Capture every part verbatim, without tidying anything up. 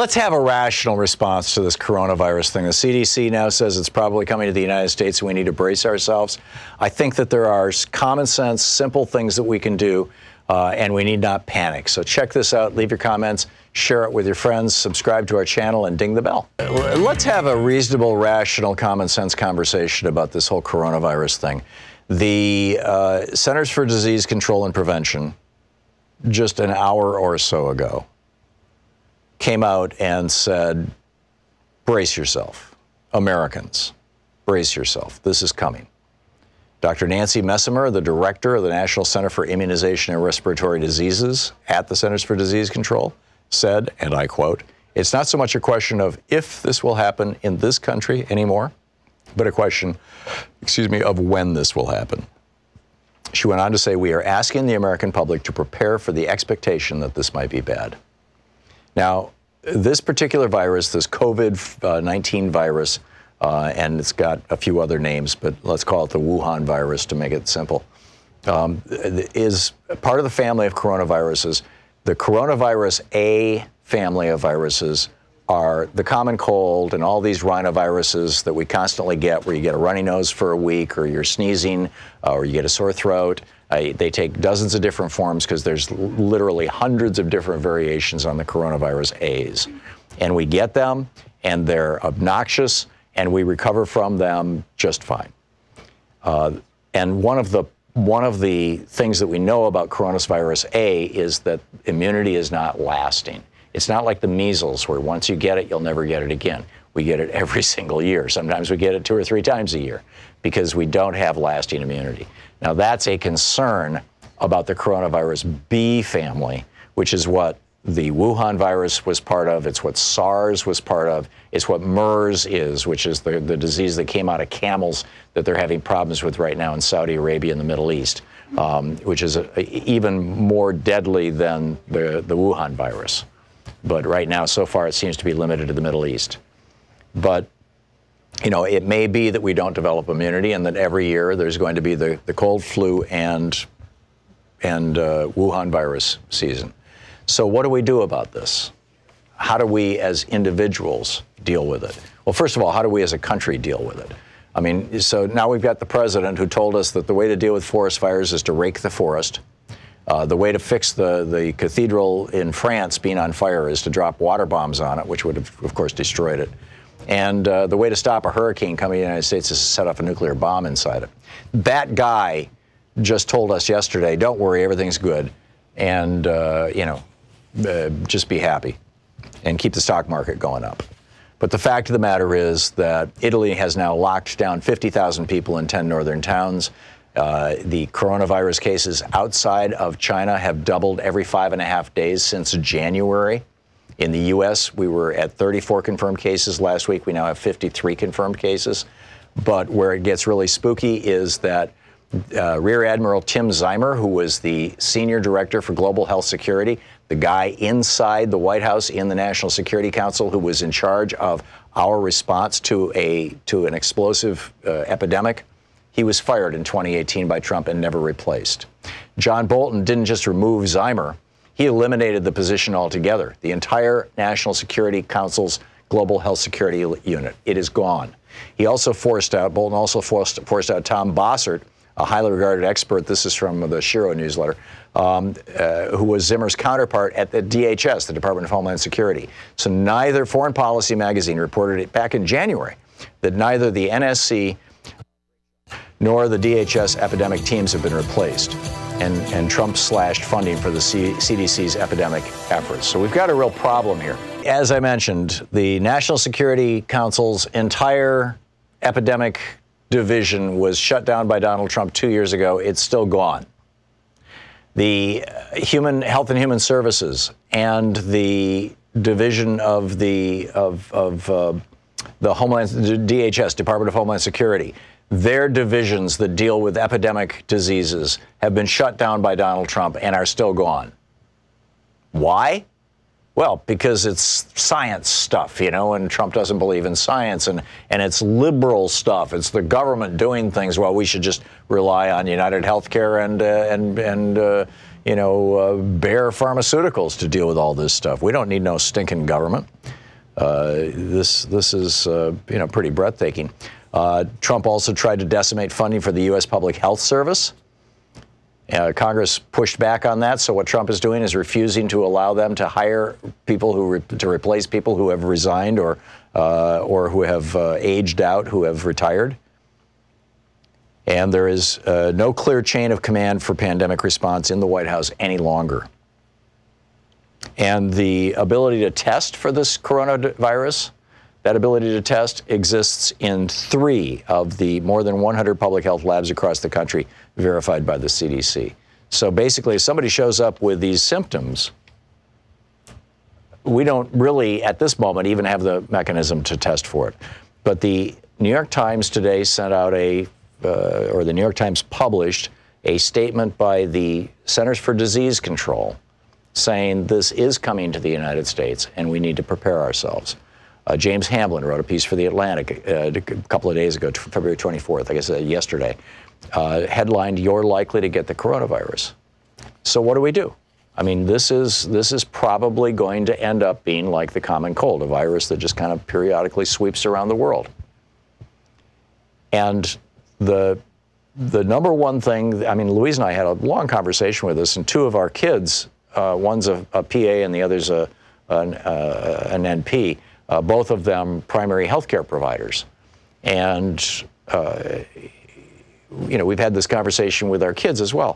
let's have a rational response to this coronavirus thing. The C D C now says it's probably coming to the United States. We need to brace ourselves. I think that there are common sense, simple things that we can do, uh, and we need not panic. So check this out. Leave your comments. Share it with your friends. Subscribe to our channel and ding the bell. Let's have a reasonable, rational, common sense conversation about this whole coronavirus thing. The uh, Centers for Disease Control and Prevention, just an hour or so ago, came out and said, brace yourself. Americans, brace yourself. This is coming. Doctor Nancy Messonnier, the director of the National Center for Immunization and Respiratory Diseases at the Centers for Disease Control, said, and I quote, "It's not so much a question of if this will happen in this country anymore, but a question, excuse me, of when this will happen." She went on to say, "We are asking the American public to prepare for the expectation that this might be bad." Now, this particular virus, this COVID nineteen virus, uh, and it's got a few other names, but let's call it the Wuhan virus to make it simple, um, is part of the family of coronaviruses. The coronavirus A family of viruses are the common cold and all these rhinoviruses that we constantly get, where you get a runny nose for a week, or you're sneezing, uh, or you get a sore throat. Uh, they take dozens of different forms because there's literally hundreds of different variations on the coronavirus A's. And we get them, and they're obnoxious, and we recover from them just fine. Uh, and one of the One of the things that we know about coronavirus A is that immunity is not lasting. It's not like the measles, where once you get it, you'll never get it again. We get it every single year. Sometimes we get it two or three times a year because we don't have lasting immunity. Now, that's a concern about the coronavirus B family, which is what the Wuhan virus was part of. It's what SARS was part of. It's what MERS is, which is the, the disease that came out of camels that they're having problems with right now in Saudi Arabia and the Middle East, um, which is a, a, even more deadly than the, the Wuhan virus. But right now, so far, it seems to be limited to the Middle East. But, you know, it may be that we don't develop immunity and that every year there's going to be the, the cold, flu, and, and uh, Wuhan virus season. So what do we do about this? How do we as individuals deal with it? Well, first of all, how do we as a country deal with it? I mean, so now we've got the president who told us that the way to deal with forest fires is to rake the forest. Uh, the way to fix the, the cathedral in France being on fire is to drop water bombs on it, which would have, of course, destroyed it. And uh, the way to stop a hurricane coming to the United States is to set off a nuclear bomb inside it. That guy just told us yesterday, don't worry, everything's good. And, uh, you know, Uh, just be happy and keep the stock market going up. But the fact of the matter is that Italy has now locked down fifty thousand people in ten northern towns. Uh, the coronavirus cases outside of China have doubled every five and a half days since January. In the U S, we were at thirty-four confirmed cases last week. We now have fifty-three confirmed cases. But where it gets really spooky is that Uh, Rear Admiral Tim Ziemer, who was the senior director for global health security, the guy inside the White House in the National Security Council who was in charge of our response to a to an explosive uh, epidemic, he was fired in twenty eighteen by Trump and never replaced. John Bolton didn't just remove Ziemer, he eliminated the position altogether. The entire National Security Council's global health security unit, it is gone. He also forced out, Bolton also forced, forced out Tom Bossert, a highly regarded expert, this is from the Shiro newsletter, um, uh, who was Zimmer's counterpart at the D H S, the Department of Homeland Security. So neither Foreign Policy magazine reported it back in January that neither the N S C nor the D H S epidemic teams have been replaced. And, and Trump slashed funding for the C CDC's epidemic efforts. So we've got a real problem here. As I mentioned, the National Security Council's entire epidemic division was shut down by Donald Trump two years ago. It's still gone. The Human Health and Human Services and the division of the of of uh, the Homeland D H S, Department of Homeland Security, their divisions that deal with epidemic diseases have been shut down by Donald Trump and are still gone. Why? Well, because it's science stuff, you know, and Trump doesn't believe in science, and, and it's liberal stuff. It's the government doing things. Well, we should just rely on United Healthcare and, uh, and, and uh, you know, uh, Bayer Pharmaceuticals to deal with all this stuff. We don't need no stinking government. uh, this this is uh, you know pretty breathtaking. Uh, Trump also tried to decimate funding for the U S Public Health Service. Uh, Congress pushed back on that, so what Trump is doing is refusing to allow them to hire people who re to replace people who have resigned or uh, or who have uh, aged out, who have retired. And there is uh, no clear chain of command for pandemic response in the White House any longer. And the ability to test for this coronavirus, that ability to test exists in three of the more than one hundred public health labs across the country verified by the C D C. So basically, if somebody shows up with these symptoms, we don't really, at this moment, even have the mechanism to test for it. But the New York Times today sent out a, uh, or the New York Times published a statement by the Centers for Disease Control saying this is coming to the United States and we need to prepare ourselves. Uh, James Hamblin wrote a piece for The Atlantic uh, a couple of days ago, February twenty-fourth, I guess uh, yesterday, uh, headlined, "You're likely to get the coronavirus." So what do we do? I mean, this is, this is probably going to end up being like the common cold, a virus that just kind of periodically sweeps around the world. And the, the number one thing, I mean, Louise and I had a long conversation with this, and two of our kids, uh, one's a, a P A and the other's a, an, uh, an N P, Uh, both of them primary healthcare providers. And, uh, you know, we've had this conversation with our kids as well,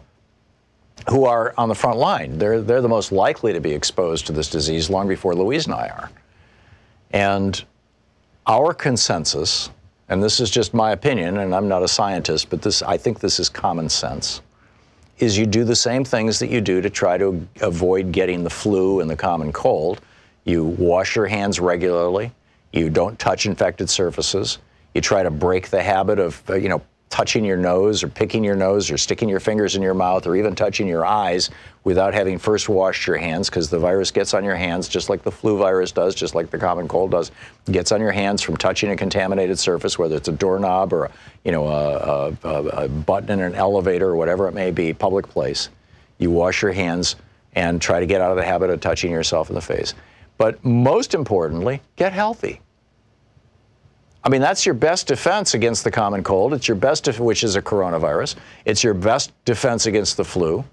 who are on the front line. They're, they're the most likely to be exposed to this disease long before Louise and I are. And our consensus, and this is just my opinion, and I'm not a scientist, but this, I think this is common sense, is you do the same things that you do to try to avoid getting the flu and the common cold. You wash your hands regularly. You don't touch infected surfaces. You try to break the habit of, you know, touching your nose or picking your nose or sticking your fingers in your mouth or even touching your eyes without having first washed your hands, because the virus gets on your hands just like the flu virus does, just like the common cold does. It gets on your hands from touching a contaminated surface, whether it's a doorknob or, you know, a, a, a button in an elevator or whatever it may be, public place. You wash your hands and try to get out of the habit of touching yourself in the face. But most importantly, get healthy. I mean, that's your best defense against the common cold. It's your best, which is a coronavirus. It's your best defense against the flu.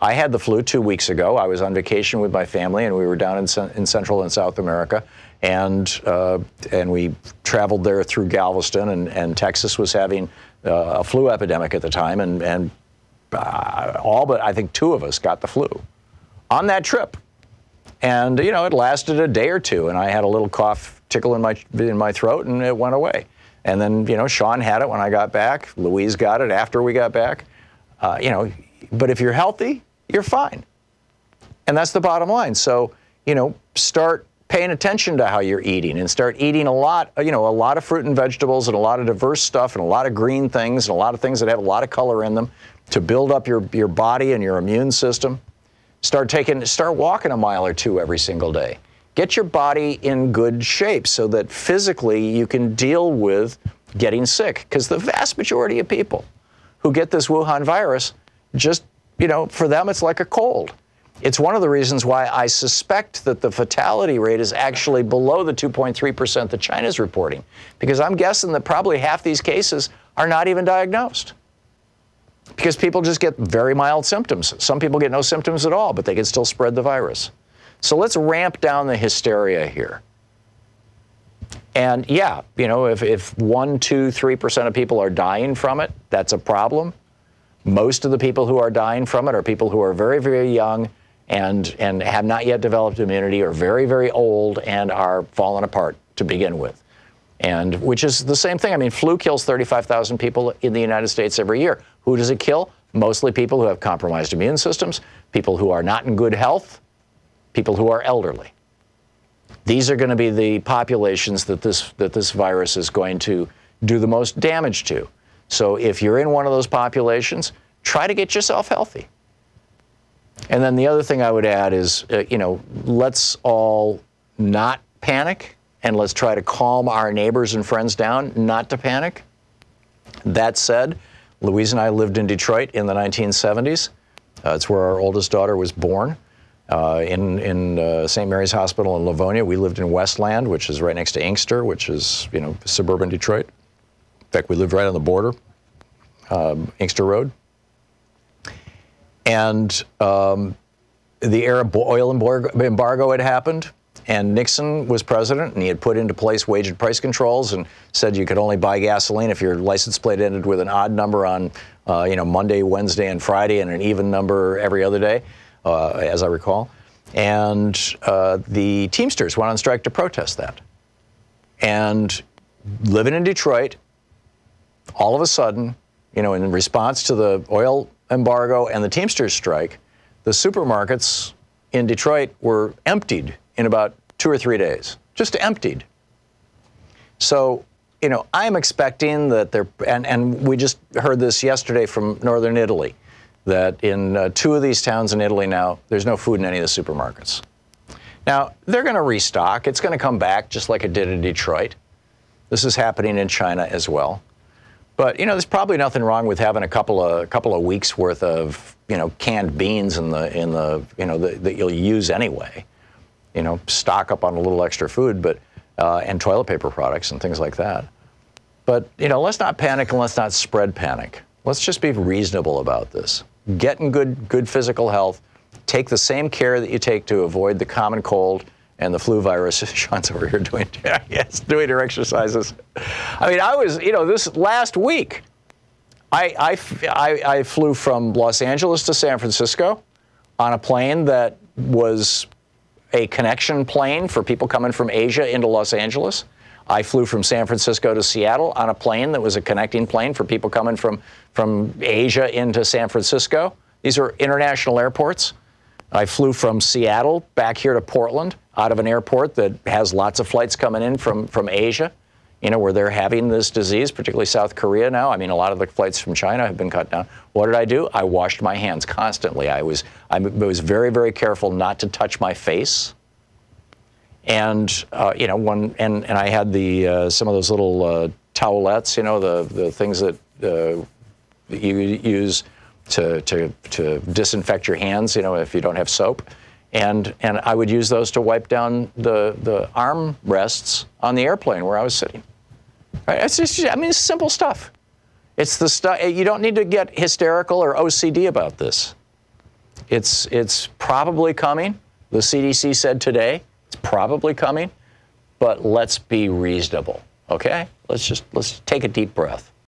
I had the flu two weeks ago. I was on vacation with my family, and we were down in, in Central and South America, and uh, and we traveled there through Galveston, and, and Texas was having uh, a flu epidemic at the time, and, and uh, all but, I think, two of us got the flu on that trip. And, you know, it lasted a day or two, and I had a little cough tickle in my, in my throat, and it went away. And then, you know, Sean had it when I got back. Louise got it after we got back. Uh, you know, but if you're healthy, you're fine. And that's the bottom line. So, you know, start paying attention to how you're eating, and start eating a lot, you know, a lot of fruit and vegetables, and a lot of diverse stuff, and a lot of green things, and a lot of things that have a lot of color in them to build up your, your body and your immune system. Start taking, start walking a mile or two every single day. Get your body in good shape so that physically you can deal with getting sick. Because the vast majority of people who get this Wuhan virus, just, you know, for them it's like a cold. It's one of the reasons why I suspect that the fatality rate is actually below the two point three percent that China's reporting. Because I'm guessing that probably half these cases are not even diagnosed. Because people just get very mild symptoms. Some people get no symptoms at all, but they can still spread the virus. So let's ramp down the hysteria here. And yeah, you know, if, if one, two, three percent of people are dying from it, that's a problem. Most of the people who are dying from it are people who are very, very young and, and have not yet developed immunity, or very, very old and are falling apart to begin with. And which is the same thing. I mean, flu kills thirty-five thousand people in the United States every year. Who does it kill? Mostly people who have compromised immune systems, people who are not in good health, people who are elderly. These are going to be the populations that this, that this virus is going to do the most damage to. So if you're in one of those populations, try to get yourself healthy. And then the other thing I would add is, uh, you know, let's all not panic, and let's try to calm our neighbors and friends down not to panic. That said, Louise and I lived in Detroit in the nineteen seventies. Uh, it's where our oldest daughter was born. Uh, Uh, in in uh, Saint Mary's Hospital in Livonia, we lived in Westland, which is right next to Inkster, which is, you know, suburban Detroit. In fact, we lived right on the border, um, Inkster Road. And um, the Arab oil embargo had happened, and Nixon was president, and he had put into place wage and price controls and said you could only buy gasoline if your license plate ended with an odd number on, uh, you know, Monday, Wednesday, and Friday, and an even number every other day. Uh, as I recall, and uh, the Teamsters went on strike to protest that. And living in Detroit, all of a sudden, you know, in response to the oil embargo and the Teamsters strike, the supermarkets in Detroit were emptied in about two or three days, just emptied. So, you know, I'm expecting that they're, and, and we just heard this yesterday from Northern Italy, that in uh, two of these towns in Italy now, there's no food in any of the supermarkets. Now, they're going to restock. It's going to come back just like it did in Detroit. This is happening in China as well. But, you know, there's probably nothing wrong with having a couple of, a couple of weeks worth of, you know, canned beans in the, in the you know, the, that you'll use anyway. You know, stock up on a little extra food, but, uh, and toilet paper products and things like that. But, you know, let's not panic and let's not spread panic. Let's just be reasonable about this. Get in good, good physical health. Take the same care that you take to avoid the common cold and the flu virus. Sean's over here doing, yes, doing her exercises. I mean, I was, you know, this last week, I, I, I, I flew from Los Angeles to San Francisco on a plane that was a connection plane for people coming from Asia into Los Angeles. I flew from San Francisco to Seattle on a plane that was a connecting plane for people coming from, from Asia into San Francisco. These are international airports. I flew from Seattle back here to Portland out of an airport that has lots of flights coming in from, from Asia, you know, where they're having this disease, particularly South Korea now. I mean, a lot of the flights from China have been cut down. What did I do? I washed my hands constantly. I was, I was very, very careful not to touch my face. And uh, you know, one and and I had the uh, some of those little uh, towelettes, you know, the the things that, uh, that you use to to to disinfect your hands, you know, if you don't have soap, and and I would use those to wipe down the the arm rests on the airplane where I was sitting. Right? It's just, I mean, it's simple stuff. It's the stuff you don't need to get hysterical or O C D about this. It's it's probably coming. The C D C said today. Probably coming, but let's be reasonable, okay? Let's just let's take a deep breath.